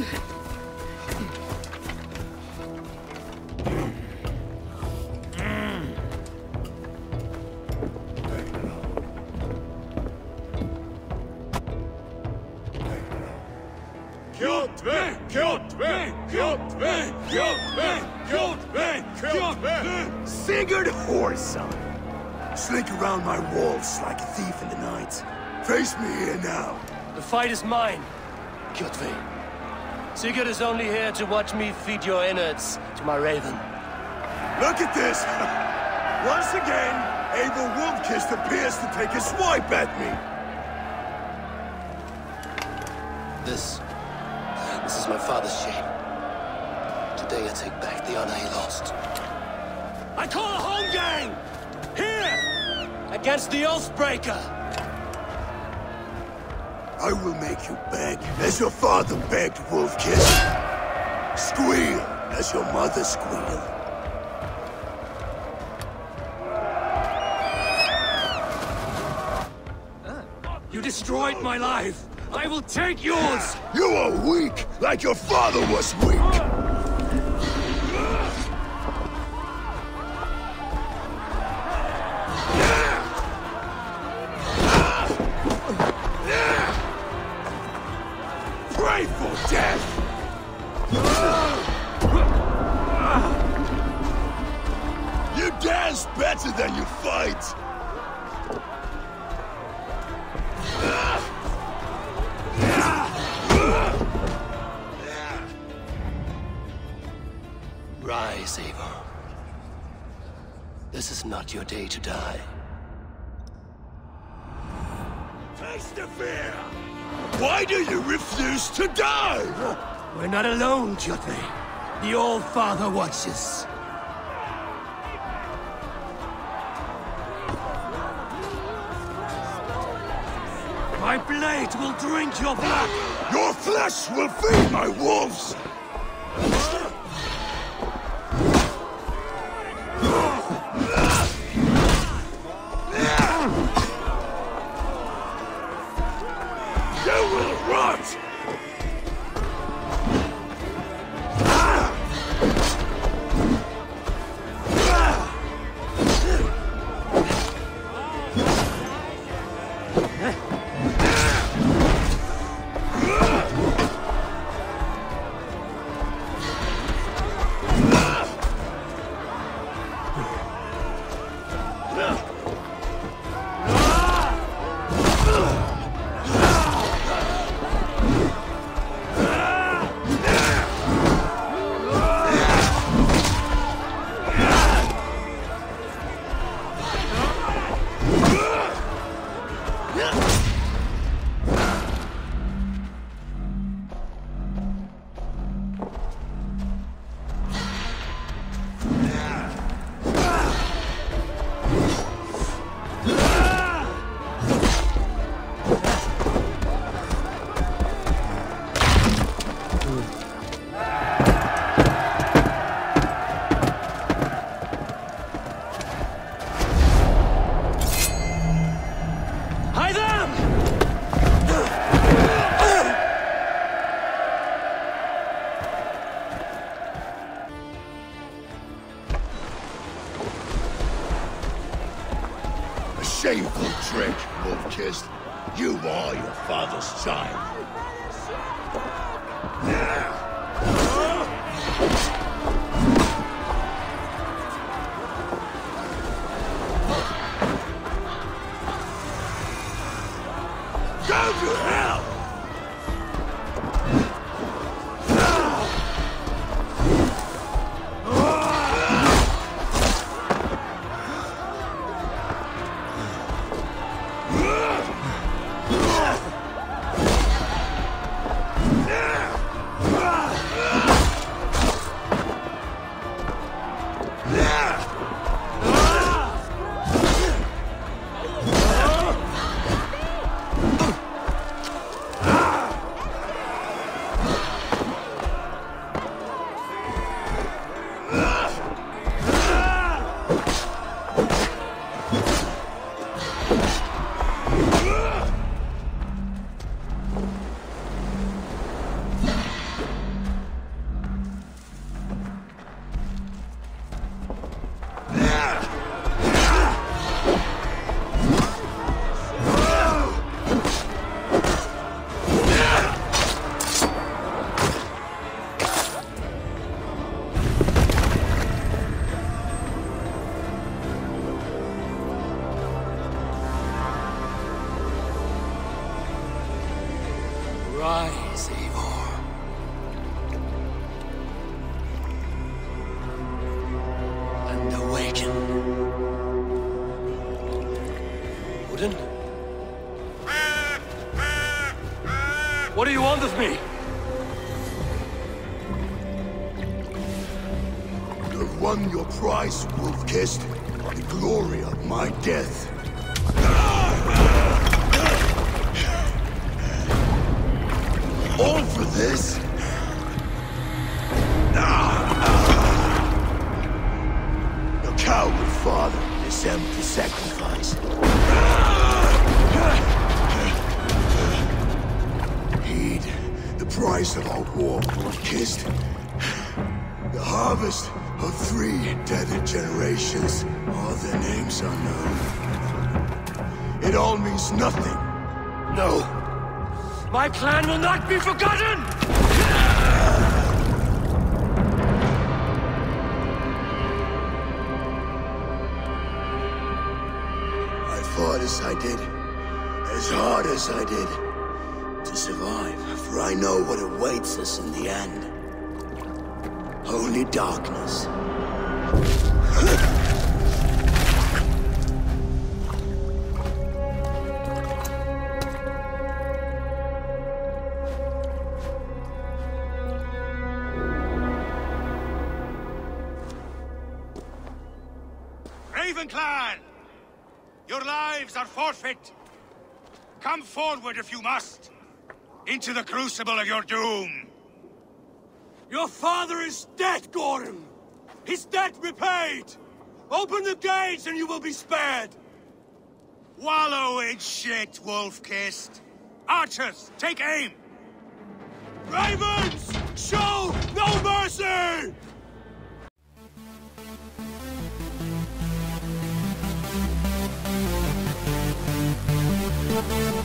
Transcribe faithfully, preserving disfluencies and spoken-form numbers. Kjotve! Kjotve! Kjotve! Kjotve! Kjotve! Kjotve! Sigurd Whoreson! Slink around my walls like a thief in the night. Face me here now. The fight is mine, Kjotve. Sigurd is only here to watch me feed your innards to my raven. Look at this! Once again, Eivor Wolfkiss appears to take a swipe at me. This... This is my father's shame. Today I take back the honor he lost. I call a home gang! Here! Against the Oathbreaker! I will make you beg as your father begged, Wolfkiss. Squeal as your mother squealed. Ah. You destroyed my life! I will take yours! You are weak, like your father was weak! Pray for death! You dance better than you fight! Rise, Eivor. This is not your day to die. Face the fear! Why do you refuse to die? We're not alone, Kjotve. The Allfather watches. My blade will drink your blood! Your flesh will feed my wolves! Shameful trick, Wolfkiss. You are your father's child. Go to hell! Rise, Eivor. And awaken. Odin? What do you want of me? You've won your prize, wolf-kissed, by the glory of my death. All for this? Your coward father is empty the sacrifice. Heed the price of our war, wolf-kissed. The harvest of three dead generations, all their names unknown. It all means nothing. No. My plan will not be forgotten! I fought as I did, as hard as I did, to survive, for I know what awaits us in the end. Only darkness. Forfeit. Come forward if you must, into the crucible of your doom. Your father is dead, Gorm. His debt repaid. Open the gates and you will be spared. Wallow in shit, wolf-kissed. Archers, take aim. Ravens, show no mercy! We'll be right back.